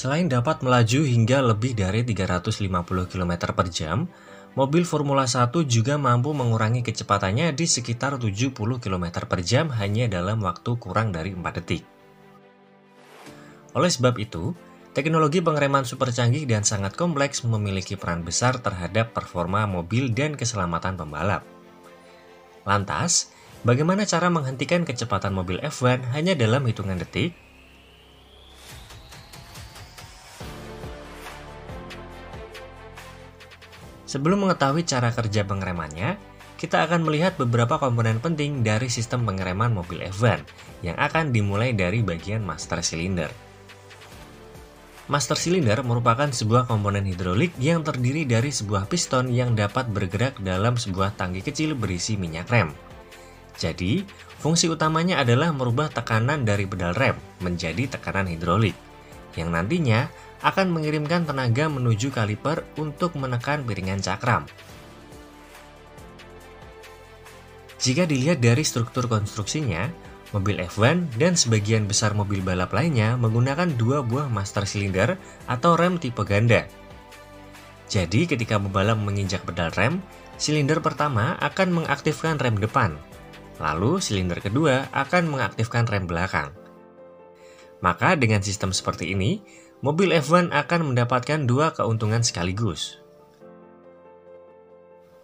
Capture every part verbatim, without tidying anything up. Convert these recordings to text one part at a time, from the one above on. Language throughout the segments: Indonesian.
Selain dapat melaju hingga lebih dari tiga ratus lima puluh kilometer per jam, mobil Formula satu juga mampu mengurangi kecepatannya di sekitar tujuh puluh kilometer per jam hanya dalam waktu kurang dari empat detik. Oleh sebab itu, teknologi pengereman super canggih dan sangat kompleks memiliki peran besar terhadap performa mobil dan keselamatan pembalap. Lantas, bagaimana cara menghentikan kecepatan mobil F satu hanya dalam hitungan detik? Sebelum mengetahui cara kerja pengeremannya, kita akan melihat beberapa komponen penting dari sistem pengereman mobil F satu yang akan dimulai dari bagian master silinder. Master silinder merupakan sebuah komponen hidrolik yang terdiri dari sebuah piston yang dapat bergerak dalam sebuah tangki kecil berisi minyak rem. Jadi, fungsi utamanya adalah merubah tekanan dari pedal rem menjadi tekanan hidrolik, yang nantinya akan mengirimkan tenaga menuju kaliper untuk menekan piringan cakram. Jika dilihat dari struktur konstruksinya, mobil F satu dan sebagian besar mobil balap lainnya menggunakan dua buah master silinder atau rem tipe ganda. Jadi ketika pembalap menginjak pedal rem, silinder pertama akan mengaktifkan rem depan, lalu silinder kedua akan mengaktifkan rem belakang. Maka dengan sistem seperti ini, mobil F satu akan mendapatkan dua keuntungan sekaligus.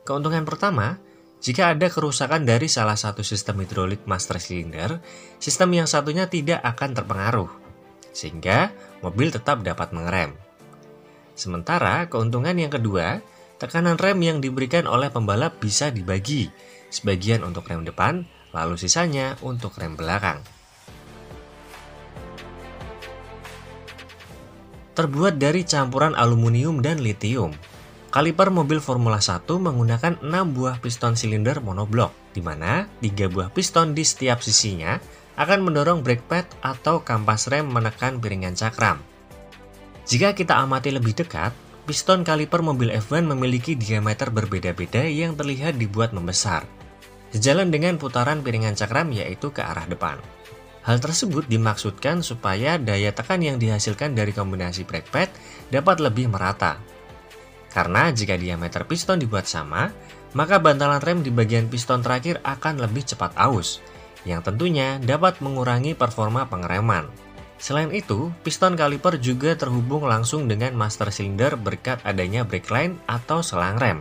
Keuntungan pertama, jika ada kerusakan dari salah satu sistem hidrolik master silinder, sistem yang satunya tidak akan terpengaruh, sehingga mobil tetap dapat mengerem. Sementara keuntungan yang kedua, tekanan rem yang diberikan oleh pembalap bisa dibagi, sebagian untuk rem depan, lalu sisanya untuk rem belakang. Terbuat dari campuran aluminium dan litium, kaliper mobil Formula satu menggunakan enam buah piston silinder monoblok, di mana tiga buah piston di setiap sisinya akan mendorong brake pad atau kampas rem menekan piringan cakram. Jika kita amati lebih dekat, piston kaliper mobil F satu memiliki diameter berbeda-beda yang terlihat dibuat membesar, sejalan dengan putaran piringan cakram yaitu ke arah depan. Hal tersebut dimaksudkan supaya daya tekan yang dihasilkan dari kombinasi brake pad dapat lebih merata. Karena jika diameter piston dibuat sama, maka bantalan rem di bagian piston terakhir akan lebih cepat aus, yang tentunya dapat mengurangi performa pengereman. Selain itu, piston kaliper juga terhubung langsung dengan master silinder berkat adanya brake line atau selang rem.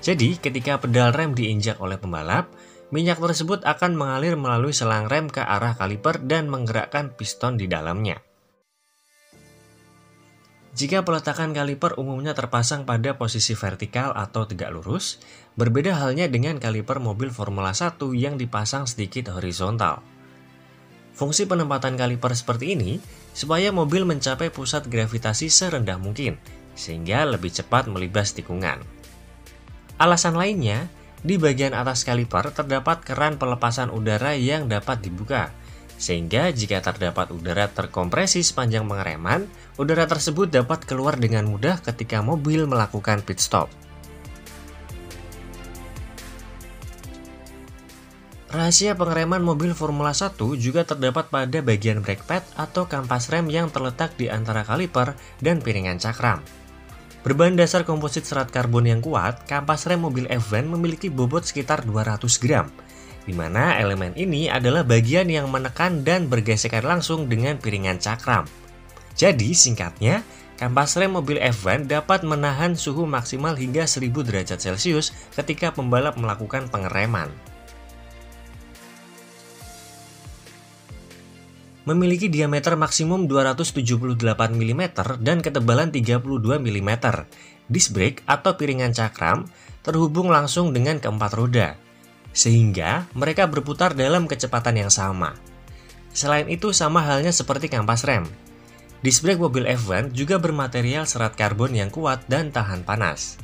Jadi, ketika pedal rem diinjak oleh pembalap, minyak tersebut akan mengalir melalui selang rem ke arah kaliper dan menggerakkan piston di dalamnya. Jika peletakan kaliper umumnya terpasang pada posisi vertikal atau tegak lurus, berbeda halnya dengan kaliper mobil Formula satu yang dipasang sedikit horizontal. Fungsi penempatan kaliper seperti ini supaya mobil mencapai pusat gravitasi serendah mungkin, sehingga lebih cepat melibas tikungan. Alasan lainnya, di bagian atas kaliper terdapat keran pelepasan udara yang dapat dibuka, sehingga jika terdapat udara terkompresi sepanjang pengereman, udara tersebut dapat keluar dengan mudah ketika mobil melakukan pit stop. Rahasia pengereman mobil Formula satu juga terdapat pada bagian brake pad atau kampas rem yang terletak di antara kaliper dan piringan cakram. Berbahan dasar komposit serat karbon yang kuat, kampas rem mobil F satu memiliki bobot sekitar dua ratus gram, di mana elemen ini adalah bagian yang menekan dan bergesekan langsung dengan piringan cakram. Jadi singkatnya, kampas rem mobil F satu dapat menahan suhu maksimal hingga seribu derajat Celcius ketika pembalap melakukan pengereman. Memiliki diameter maksimum dua ratus tujuh puluh delapan milimeter dan ketebalan tiga puluh dua milimeter. Disc brake atau piringan cakram terhubung langsung dengan keempat roda, sehingga mereka berputar dalam kecepatan yang sama. Selain itu sama halnya seperti kampas rem. Disc brake mobil F satu juga bermaterial serat karbon yang kuat dan tahan panas.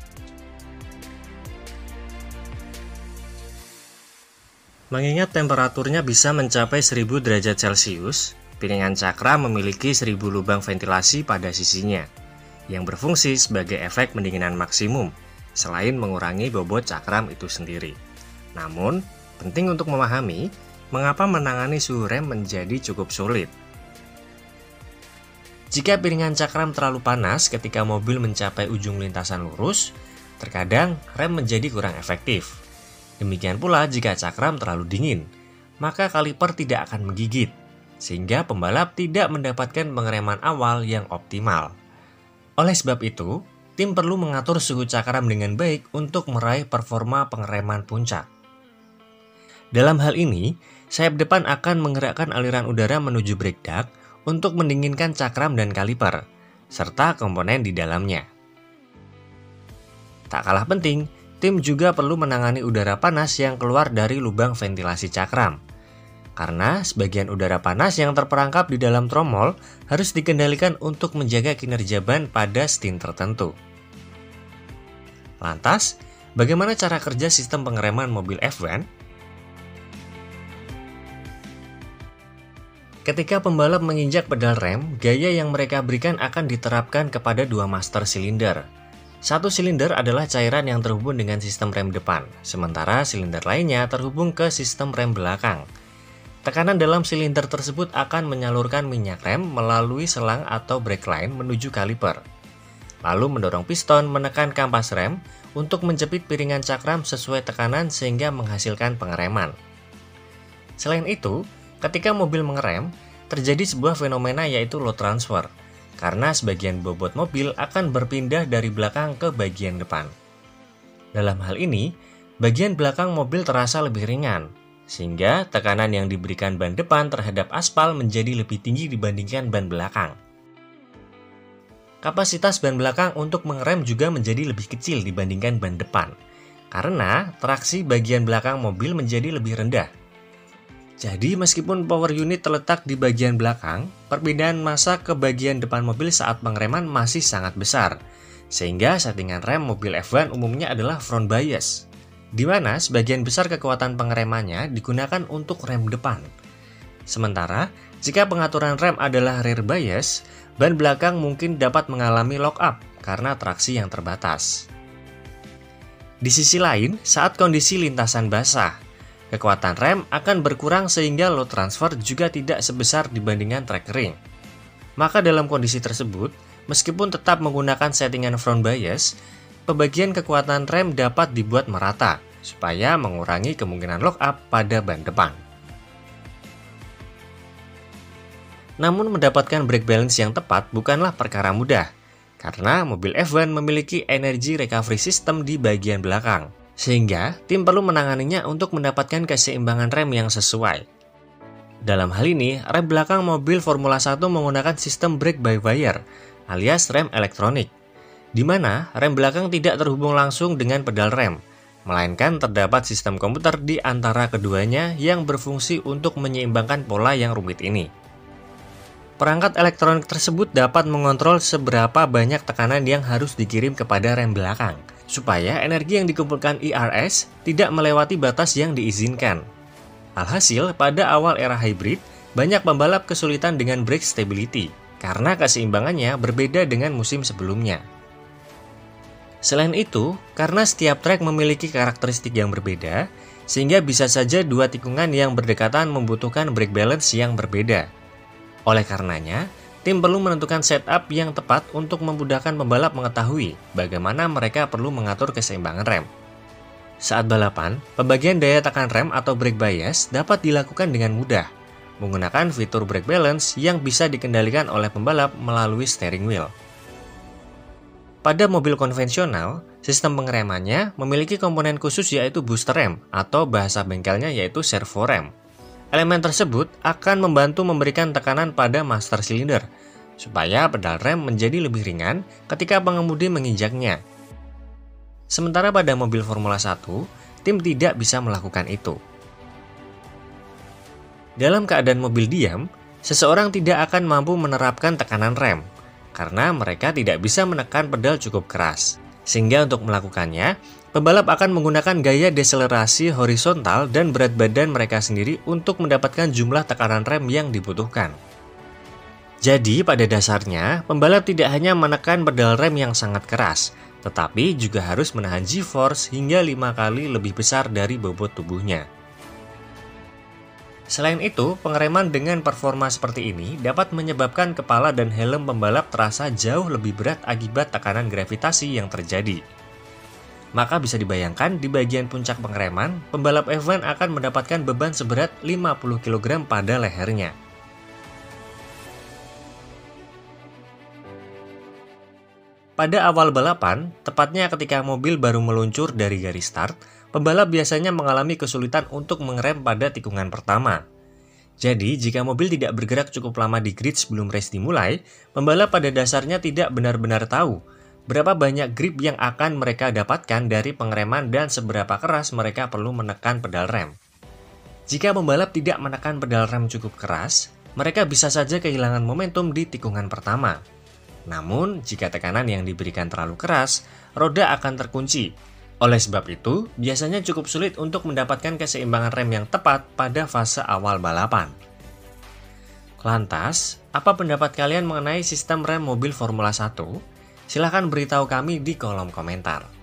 Mengingat temperaturnya bisa mencapai seribu derajat Celcius, piringan cakram memiliki seribu lubang ventilasi pada sisinya, yang berfungsi sebagai efek pendinginan maksimum, selain mengurangi bobot cakram itu sendiri. Namun, penting untuk memahami mengapa menangani suhu rem menjadi cukup sulit. Jika piringan cakram terlalu panas ketika mobil mencapai ujung lintasan lurus, terkadang rem menjadi kurang efektif. Demikian pula jika cakram terlalu dingin, maka kaliper tidak akan menggigit, sehingga pembalap tidak mendapatkan pengereman awal yang optimal. Oleh sebab itu, tim perlu mengatur suhu cakram dengan baik untuk meraih performa pengereman puncak. Dalam hal ini, sayap depan akan menggerakkan aliran udara menuju brake duct untuk mendinginkan cakram dan kaliper, serta komponen di dalamnya. Tak kalah penting, tim juga perlu menangani udara panas yang keluar dari lubang ventilasi cakram. Karena sebagian udara panas yang terperangkap di dalam tromol harus dikendalikan untuk menjaga kinerja ban pada stin tertentu. Lantas, bagaimana cara kerja sistem pengereman mobil F satu? Ketika pembalap menginjak pedal rem, gaya yang mereka berikan akan diterapkan kepada dua master silinder. Satu silinder adalah cairan yang terhubung dengan sistem rem depan, sementara silinder lainnya terhubung ke sistem rem belakang. Tekanan dalam silinder tersebut akan menyalurkan minyak rem melalui selang atau brake line menuju kaliper. Lalu mendorong piston menekan kampas rem untuk menjepit piringan cakram sesuai tekanan sehingga menghasilkan pengereman. Selain itu, ketika mobil mengerem, terjadi sebuah fenomena yaitu load transfer, karena sebagian bobot mobil akan berpindah dari belakang ke bagian depan. Dalam hal ini, bagian belakang mobil terasa lebih ringan, sehingga tekanan yang diberikan ban depan terhadap aspal menjadi lebih tinggi dibandingkan ban belakang. Kapasitas ban belakang untuk mengerem juga menjadi lebih kecil dibandingkan ban depan, karena traksi bagian belakang mobil menjadi lebih rendah. Jadi meskipun power unit terletak di bagian belakang, perpindahan massa ke bagian depan mobil saat pengereman masih sangat besar, sehingga settingan rem mobil F satu umumnya adalah front bias, di mana sebagian besar kekuatan pengeremannya digunakan untuk rem depan. Sementara, jika pengaturan rem adalah rear bias, ban belakang mungkin dapat mengalami lock up karena traksi yang terbatas. Di sisi lain, saat kondisi lintasan basah, kekuatan rem akan berkurang sehingga load transfer juga tidak sebesar dibandingkan trek kering. Maka dalam kondisi tersebut, meskipun tetap menggunakan settingan front bias, pembagian kekuatan rem dapat dibuat merata, supaya mengurangi kemungkinan lock up pada ban depan. Namun mendapatkan brake balance yang tepat bukanlah perkara mudah, karena mobil F satu memiliki energy recovery system di bagian belakang. Sehingga, tim perlu menanganinya untuk mendapatkan keseimbangan rem yang sesuai. Dalam hal ini, rem belakang mobil Formula satu menggunakan sistem brake by wire alias rem elektronik, di mana rem belakang tidak terhubung langsung dengan pedal rem, melainkan terdapat sistem komputer di antara keduanya yang berfungsi untuk menyeimbangkan pola yang rumit ini. Perangkat elektronik tersebut dapat mengontrol seberapa banyak tekanan yang harus dikirim kepada rem belakang, supaya energi yang dikumpulkan I R S tidak melewati batas yang diizinkan. Alhasil, pada awal era hybrid, banyak pembalap kesulitan dengan brake stability, karena keseimbangannya berbeda dengan musim sebelumnya. Selain itu, karena setiap trek memiliki karakteristik yang berbeda, sehingga bisa saja dua tikungan yang berdekatan membutuhkan brake balance yang berbeda. Oleh karenanya, tim perlu menentukan setup yang tepat untuk memudahkan pembalap mengetahui bagaimana mereka perlu mengatur keseimbangan rem. Saat balapan, pembagian daya tekan rem atau brake bias dapat dilakukan dengan mudah, menggunakan fitur brake balance yang bisa dikendalikan oleh pembalap melalui steering wheel. Pada mobil konvensional, sistem pengeremannya memiliki komponen khusus yaitu booster rem atau bahasa bengkelnya yaitu servo rem. Elemen tersebut akan membantu memberikan tekanan pada master silinder, supaya pedal rem menjadi lebih ringan ketika pengemudi menginjaknya. Sementara pada mobil Formula satu, tim tidak bisa melakukan itu. Dalam keadaan mobil diam, seseorang tidak akan mampu menerapkan tekanan rem, karena mereka tidak bisa menekan pedal cukup keras. Sehingga untuk melakukannya, pembalap akan menggunakan gaya deselerasi horizontal dan berat badan mereka sendiri untuk mendapatkan jumlah tekanan rem yang dibutuhkan. Jadi pada dasarnya, pembalap tidak hanya menekan pedal rem yang sangat keras, tetapi juga harus menahan G-force hingga lima kali lebih besar dari bobot tubuhnya. Selain itu, pengereman dengan performa seperti ini dapat menyebabkan kepala dan helm pembalap terasa jauh lebih berat akibat tekanan gravitasi yang terjadi. Maka bisa dibayangkan di bagian puncak pengereman, pembalap F satu akan mendapatkan beban seberat lima puluh kilogram pada lehernya. Pada awal balapan, tepatnya ketika mobil baru meluncur dari garis start, pembalap biasanya mengalami kesulitan untuk mengerem pada tikungan pertama. Jadi, jika mobil tidak bergerak cukup lama di grid sebelum race dimulai, pembalap pada dasarnya tidak benar-benar tahu berapa banyak grip yang akan mereka dapatkan dari pengereman dan seberapa keras mereka perlu menekan pedal rem. Jika pembalap tidak menekan pedal rem cukup keras, mereka bisa saja kehilangan momentum di tikungan pertama. Namun, jika tekanan yang diberikan terlalu keras, roda akan terkunci. Oleh sebab itu, biasanya cukup sulit untuk mendapatkan keseimbangan rem yang tepat pada fase awal balapan. Lantas, apa pendapat kalian mengenai sistem rem mobil Formula satu? Silahkan beritahu kami di kolom komentar.